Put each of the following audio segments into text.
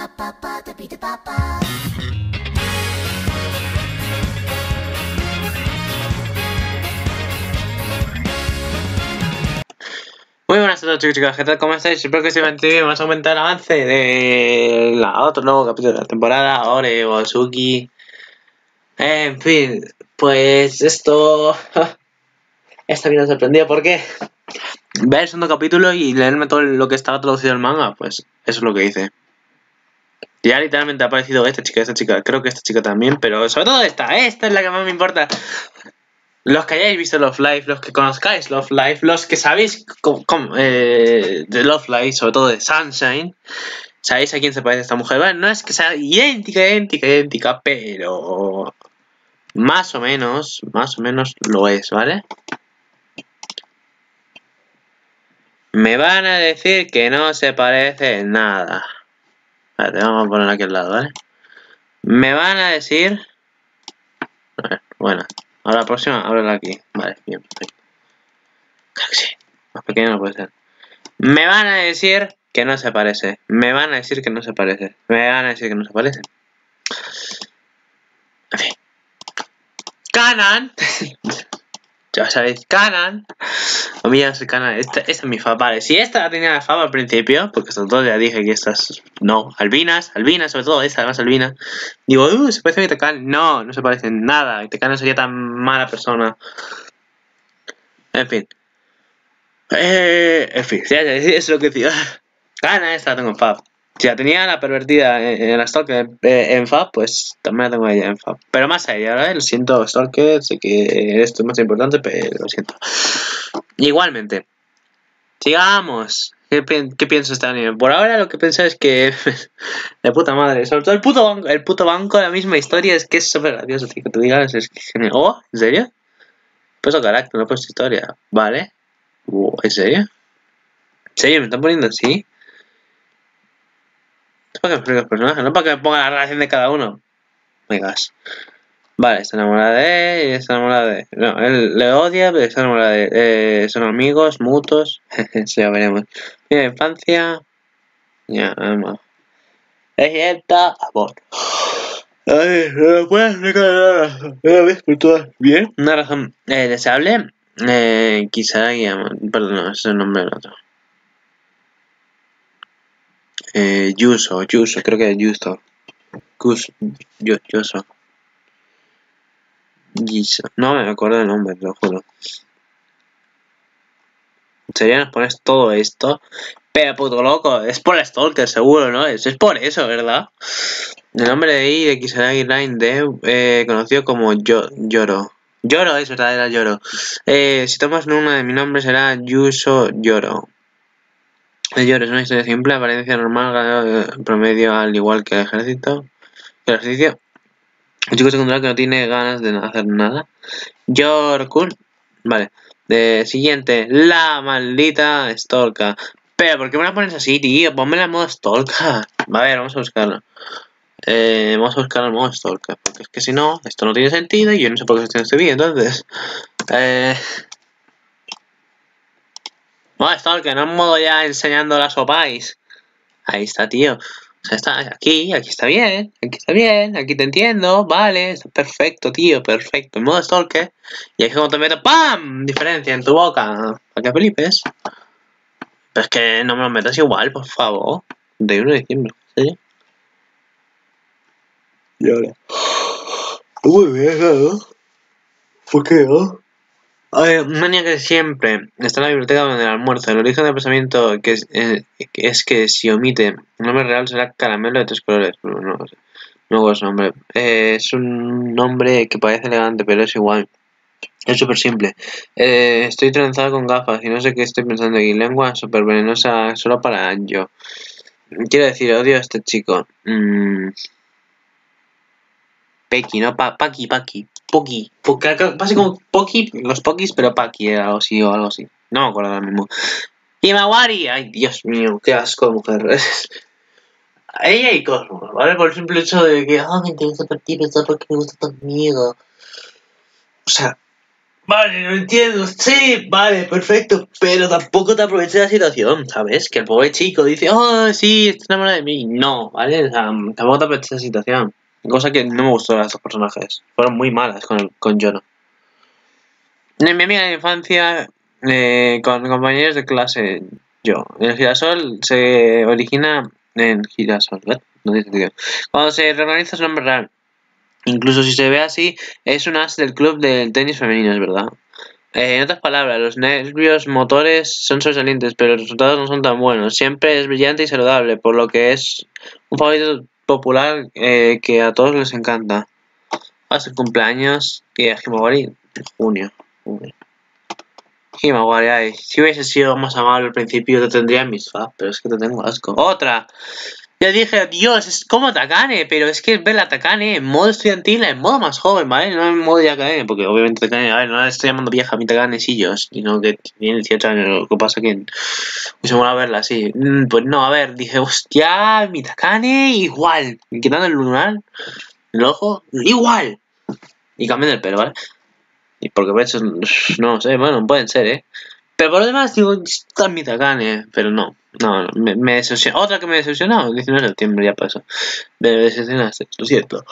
Muy buenas a todos, chicos, chicas, ¿qué tal? ¿Cómo estáis? Espero que os hayáis divertido. Vamos a aumentar el avance de otro nuevo capítulo de la temporada, Ore wo Suki. En fin, pues esto... Esta vida me sorprendió porque ver el segundo capítulo y leerme todo lo que estaba traducido al manga, pues eso es lo que hice. Ya literalmente ha aparecido esta chica, creo que esta chica también, pero sobre todo esta es la que más me importa. Los que hayáis visto Love Live, los que conozcáis Love Live, los que sabéis de Love Live, sobre todo de Sunshine, sabéis a quién se parece esta mujer. Bueno, no es que sea idéntica, pero más o menos lo es, ¿vale? Me van a decir que no se parece en nada. Vale, vamos a poner aquí al lado, ¿vale? Me van a decir... A ver, bueno, ahora la próxima, ábrela aquí. Vale, bien, perfecto. Claro que sí, más pequeño no puede ser. Me van a decir que no se parece. En fin. Kanan. Ya sabéis, Kanan. O mira, es Kanan. Esta es mi fava. Vale, si esta la tenía la fava al principio, porque sobre todo ya dije que estas. No, albinas, sobre todo esta, además albina. Digo, se parece a mi Takane. No, no se parece en nada. Mi Takane no sería tan mala persona. En fin. Ya, es lo que digo. Kanan, esta la tengo en fava. Si la tenía la pervertida en la Stalker en Fab, pues también la tengo a ella en Fab. Pero más a ella, ¿vale? Lo siento, Stalker, sé que esto es más importante, pero lo siento. Igualmente, sigamos. ¿Qué pienso este anime? Por ahora lo que pienso es que... de puta madre. Sobre todo el puto banco, la misma historia, es que es súper gracioso. Que tú digas, es que... Oh, ¿en serio? Pues el carácter, no he puesto historia. Vale. ¿En serio? ¿En serio? ¿Me están poniendo así? Para que me explique los personajes, no para que me ponga la relación de cada uno. Vengas. Vale, está enamorada de él y está enamorada de él. No, él le odia, pero está enamorada de él. Son amigos, mutuos. Sí, ya veremos. Mira, infancia. Ya, vamos. Es cierta, amor. A ver, no lo puedes explicar nada. No lo ves por todas. Bien. Una razón deseable. Quizá guiamos. Perdón, no, ese es el nombre del otro. Yuso, creo que es Yuso. No me acuerdo el nombre, te lo juro. Sería nos pones todo esto. Pero puto loco, es por la Stalker, seguro, ¿no? Es por eso, ¿verdad? El nombre de I de Kisaragi-Line de conocido como Joro. Joro es verdad, era Joro. Si tomas uno de mis nombres será Yuso Joro. Joro es una historia simple, apariencia normal, ganador promedio al igual que el ejército. Un chico secundario que no tiene ganas de hacer nada. Yorkun. Vale. Siguiente. La maldita Stalker. Pero, ¿por qué me la pones así, tío? Ponme la modo Stalker. A ver, vamos a buscarla. Vamos a buscar el modo Stalker. Porque es que si no, esto no tiene sentido y yo no sé por qué estoy en este vídeo. Entonces. Modo Stalker, no es modo ya enseñando las opais. Ahí está, tío. O sea, está aquí está bien, aquí te entiendo, vale, está perfecto, tío, perfecto. En modo Stalker, y ahí es como te meto, ¡pam! Diferencia en tu boca, para que flipes. Pero es que no me lo metas igual, por favor. De 1 de diciembre, ¿sí? Y ahora. Muy bien, ¿no? ¿Por qué, no? Mania que siempre está en la biblioteca donde el almuerzo. El origen del pensamiento que es que si omite el nombre real será caramelo de tres colores. No sé. No es nombre. Es un nombre que parece elegante, pero es igual. Es súper simple. Estoy trenzado con gafas y no sé qué estoy pensando aquí. Lengua súper venenosa solo para yo. Quiero decir, odio a este chico. Peki, no, Paki. Pase como Poki, los Pokis, pero Paki era algo así. No me acuerdo ahora mismo. Himawari, ay Dios mío, qué asco de mujer. Ella y Cosmos, ¿vale? Por el simple hecho de que, me interesa partir, pensar porque me gusta tan miedo. O sea, Vale, lo entiendo, sí, vale, perfecto, pero tampoco te aproveches de la situación, ¿sabes? Que el pobre chico dice, oh, sí, está enamorado de mí. No, ¿vale? O sea, tampoco te aproveches de la situación. Cosa que no me gustó de estos personajes. Fueron muy malas con Joro. Mi amiga de infancia, con compañeros de clase, yo. El girasol se origina en girasol, ¿verdad? No tiene sentido. Cuando se reorganiza su nombre real. Incluso si se ve así, es un as del club del tenis femenino, es verdad. En otras palabras, los nervios motores son sobresalientes, pero los resultados no son tan buenos. Siempre es brillante y saludable, por lo que es un favorito popular que a todos les encanta. Hace cumpleaños y a Himawari en junio. Himawari, ay, si hubiese sido más amable al principio te tendría mis fab, pero es que te tengo asco. ¡Otra! Ya dije, Dios, es como Takane, pero es que ver a Takane en modo estudiantil, en modo más joven, ¿vale? No en modo ya Takane, porque obviamente Takane, a ver, no la estoy llamando vieja a mi Takane, sí, yo, sino que tiene 18 años, lo que pasa que pues, se mola verla, sí. Pues no, a ver, dije, hostia, mi Takane, igual. Quitando el lunar, el ojo, igual. Y cambiando el pelo, ¿vale? Y porque por eso, no sé, bueno, pueden ser, ¿eh? Pero por lo demás, digo, está mi Takane, pero no. No, me decepcionó. Otra que me decepcionó, 19 de septiembre ya pasó. Me decepcionaste, lo cierto.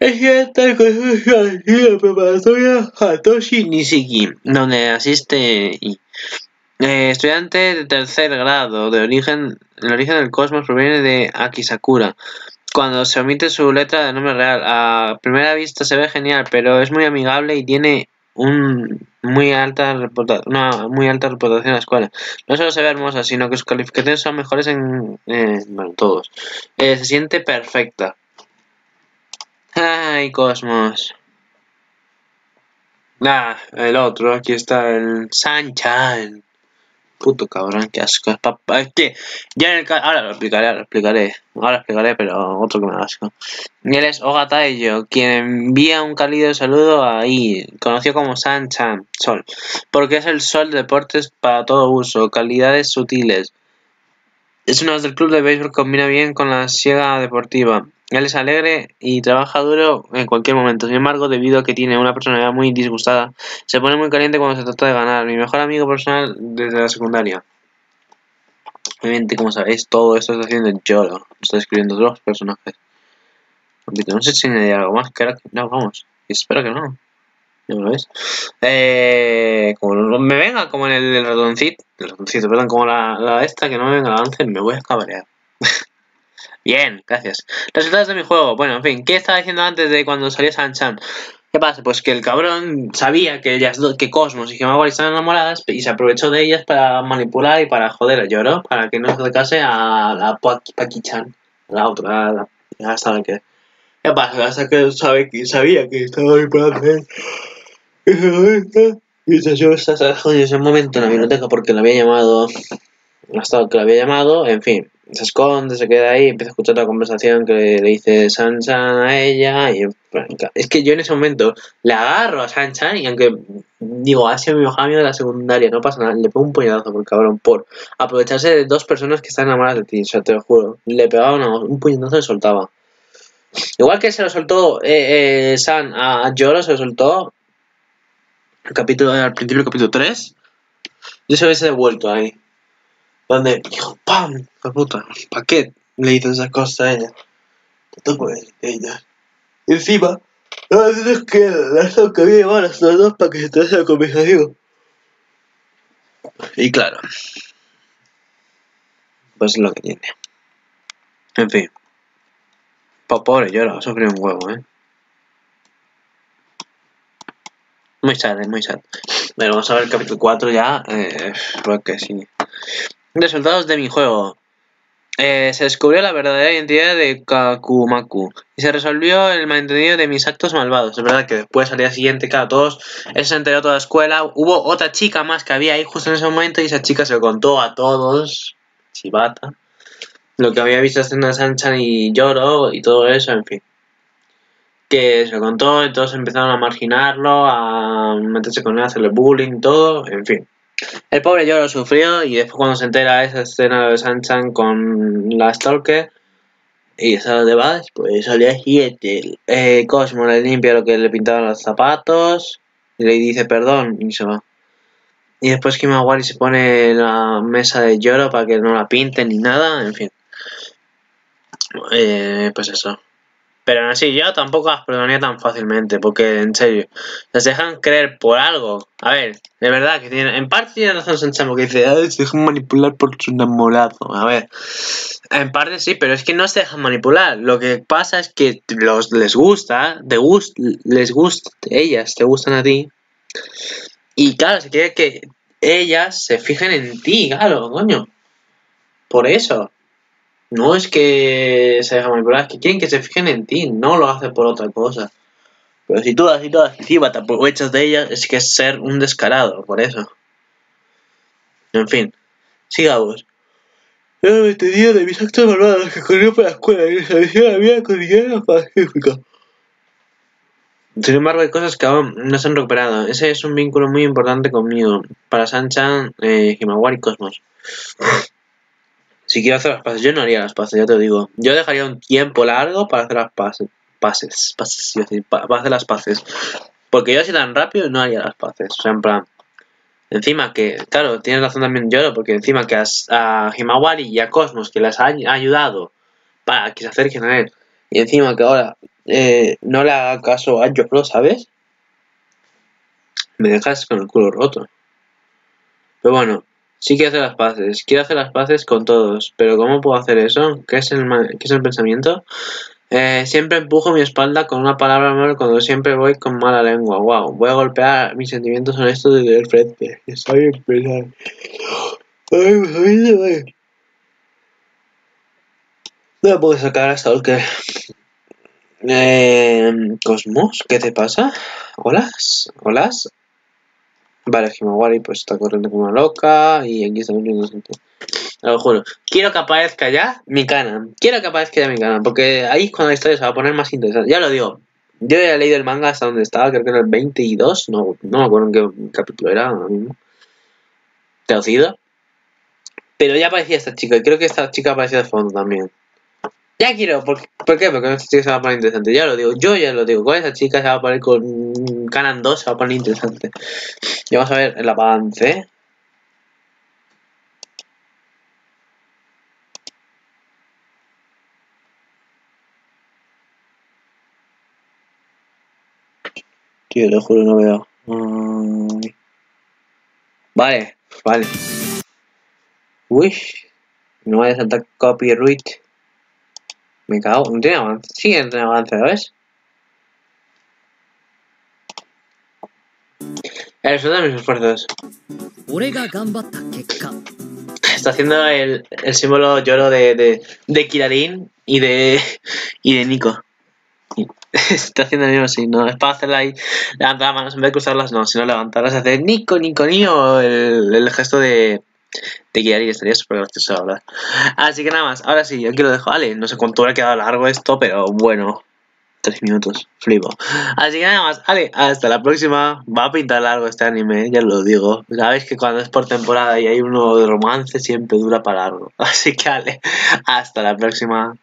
Es que esta cosa de la preparatoria Hatoshi Nishiki, donde asiste y, estudiante de tercer grado, de origen, el origen del cosmos proviene de Akisakura. Cuando se omite su letra de nombre real, a primera vista se ve genial, pero es muy amigable y tiene una muy alta reputación en la escuela. No solo se ve hermosa, sino que sus calificaciones son mejores en bueno, todos. Se siente perfecta. Ay, Cosmos. Ah, el otro, aquí está el Sun-chan. Puto cabrón, qué asco. Es que ya en el ahora lo explicaré, pero otro que me da asco. Él es Ogata y yo, quien envía un cálido saludo ahí, conocido como Sun-chan, sol, porque es el sol de deportes para todo uso, calidades sutiles. Es uno del club de béisbol, combina bien con la siega deportiva. Él es alegre y trabaja duro en cualquier momento. Sin embargo, debido a que tiene una personalidad muy disgustada, se pone muy caliente cuando se trata de ganar. Mi mejor amigo personal desde la secundaria. Obviamente, como sabéis, todo esto está haciendo Joro. Está escribiendo dos personajes. No sé si añadir algo más. No, vamos. Espero que no. ¿Ya me lo ves? Como me venga como en el ratoncito. El ratoncito, perdón, como la esta, que no me venga la avance, me voy a cabrear. Bien, gracias. Resultados de mi juego. Bueno, en fin, ¿qué estaba diciendo antes de cuando salió Sun-chan? ¿Qué pasa? Pues que el cabrón sabía que ellas que Cosmos y Himawari estaban enamoradas y se aprovechó de ellas para manipular y para joder a Joro, para que no se acercase a la Paki-chan, la otra, hasta la que. ¿Qué pasa? Hasta que sabía que estaba manipulando él. Y se llevó hasta ese momento en la biblioteca porque la había llamado. Hasta que la había llamado, en fin. Se esconde, se queda ahí, empieza a escuchar la conversación que le dice Sun-chan a ella y es que yo en ese momento le agarro a Sun-chan y aunque digo, ha sido mi mejor amigo de la secundaria, no pasa nada, le pego un puñetazo por cabrón, por aprovecharse de dos personas que están enamoradas de ti, o sea, te lo juro, le pegaba un puñetazo y le soltaba. Igual que se lo soltó Sun a Joro, se lo soltó el capítulo, al principio del capítulo 3, yo se hubiese devuelto ahí. Donde, hijo, ¡pam! ¡La puta! ¿Para qué le hizo esas cosas a ella? Te toco de ella. Y encima, no haces que las dos que vive van a los dos para que se te haga la conversación. Y claro, pues es lo que tiene. En fin. Pobre Joro, sufrió un huevo, ¿eh? Muy sad, muy sad. Bueno, vamos a ver el capítulo 4 ya, porque sí. Resultados de mi juego. Se descubrió la verdadera identidad de Kakumaku y se resolvió el malentendido de mis actos malvados. Es verdad que después, al día siguiente, claro, todos, él se enteró toda la escuela. Hubo otra chica más que había ahí justo en ese momento y esa chica se lo contó a todos. Shibata. Lo que había visto haciendo Sun-chan y Joro y todo eso, en fin. Que se lo contó y todos empezaron a marginarlo, a meterse con él, a hacerle bullying, todo, en fin. El pobre Joro sufrió y después cuando se entera esa escena de Sun-chan con la Stalker y esas demás, pues salía Hiete. Cosmo le limpia lo que le pintaban los zapatos, Le dice perdón y se va. Y después Himawari se pone la mesa de Joro para que no la pinten ni nada, en fin. Pues eso. Pero aún así yo tampoco las perdonaría tan fácilmente, porque en serio, las dejan creer por algo. A ver, de verdad, que tienen, en parte tiene razón Sun-chan, que dice, se dejan manipular por su enamorado. A ver, en parte sí, pero es que no se dejan manipular. Lo que pasa es que ellas te gustan a ti. Y claro, se quiere que ellas se fijen en ti, claro, coño. Por eso. No es que se deja manipular, es que quieren que se fijen en ti, no lo hacen por otra cosa. Pero si tú así todas encima te aprovechas de ellas, es que es ser un descarado, por eso. En fin, sigamos. Yo me entendía de mis actos malvados que corrió por la escuela y desapareció la vida cotidiana pacífica. Sin embargo, hay cosas que aún no se han recuperado. Ese es un vínculo muy importante conmigo, para Sun-chan, Himawari y Cosmos. Si quiero hacer las paces, yo no haría las paces, ya te lo digo. Yo dejaría un tiempo largo para hacer las paces. Porque yo así tan rápido no haría las paces. O sea, en plan. Encima que, claro, tienes razón también Joro, porque encima que a Himawari y a Cosmos, que las ha ayudado para que se acerquen a él, y encima que ahora no le haga caso a Joro, ¿sabes? Me dejas con el culo roto. Pero bueno. Sí quiero hacer las paces con todos, pero ¿cómo puedo hacer eso? ¿Qué es el pensamiento? Siempre empujo mi espalda con una palabra mal cuando siempre voy con mala lengua. Wow, voy a golpear mis sentimientos honestos desde el frente. Está bien pesado. No me puedo sacar hasta el que... Cosmos, ¿qué te pasa? ¿Hola? Vale, Himawari pues está corriendo como una loca y aquí está muy inocente. Lo juro. Quiero que aparezca ya mi Kanan. Porque ahí es cuando la historia se va a poner más interesante. Ya lo digo. Yo ya he leído el manga hasta donde estaba, creo que era el 22. No me acuerdo en qué capítulo era ahora mismo. Traducido. Pero ya aparecía esta chica y creo que esta chica aparecía de fondo también. Ya quiero. ¿Por qué? Porque esta chica se va a poner interesante. Ya lo digo. Con esa chica se va a poner con Kanan 2, se va a poner interesante. Ya vamos a ver el avance. Tío, lo juro, no veo. Vale. Uy. No vaya a saltar copyright. Me cago, no tiene avance. Sí, no tiene avance, ¿ves? El resultado de mis esfuerzos. Está haciendo el símbolo Joro de Kirarín y de Nico. Está haciendo el mismo signo. Es para hacerla ahí, levantar las manos en vez de cruzarlas, no, sino levantarlas y hacer Nico, Nico, Nico, el gesto de Kirarín. Estaría súper gracioso hablar. Así que nada más, ahora sí, aquí lo dejo. Vale, no sé cuánto ha quedado largo esto, pero bueno. 3 minutos, flipo. Así que nada más, vale, hasta la próxima. Va a pintar largo este anime, ya lo digo. Sabéis que cuando es por temporada y hay uno de romance, siempre dura para largo. Así que vale, hasta la próxima.